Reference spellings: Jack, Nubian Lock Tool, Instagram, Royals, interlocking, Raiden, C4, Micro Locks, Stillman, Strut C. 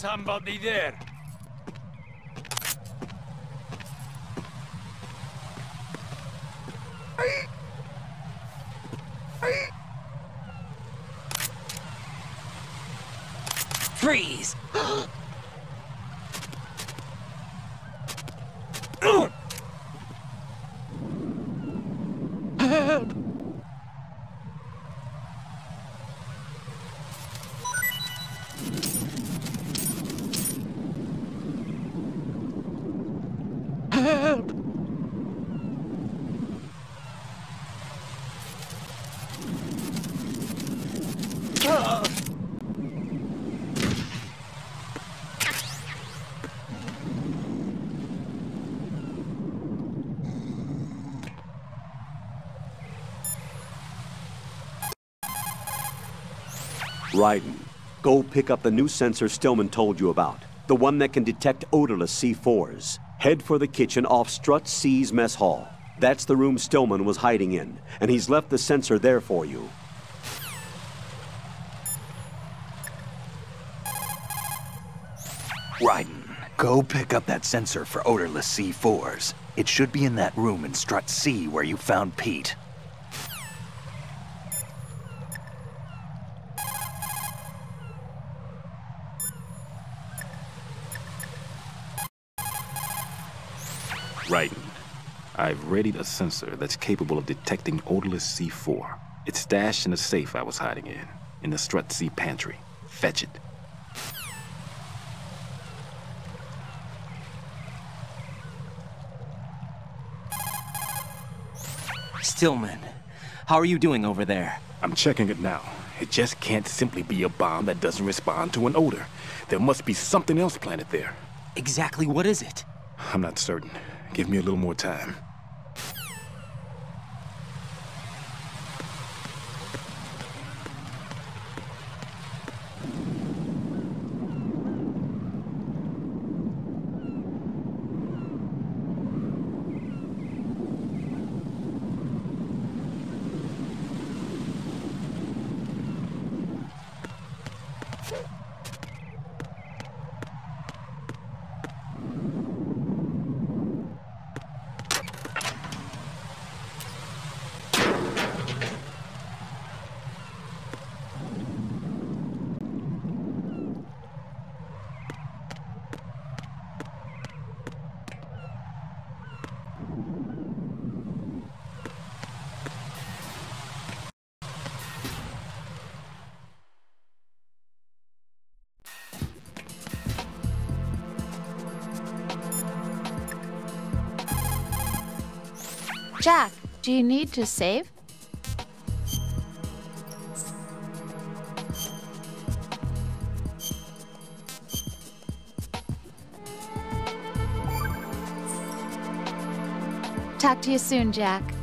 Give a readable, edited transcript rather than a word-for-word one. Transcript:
somebody there. Freeze! Raiden, go pick up the new sensor Stillman told you about. The one that can detect odorless C4s. Head for the kitchen off Strut C's mess hall. That's the room Stillman was hiding in, and he's left the sensor there for you. Raiden, go pick up that sensor for odorless C4s. It should be in that room in Strut C where you found Pete. Raiden, I've readied a sensor that's capable of detecting odorless C4. It's stashed in a safe I was hiding in the Strut C pantry. Fetch it. Stillman, how are you doing over there? I'm checking it now. It just can't simply be a bomb that doesn't respond to an odor. There must be something else planted there. Exactly what is it? I'm not certain. Give me a little more time. Jack, do you need to save? Talk to you soon, Jack.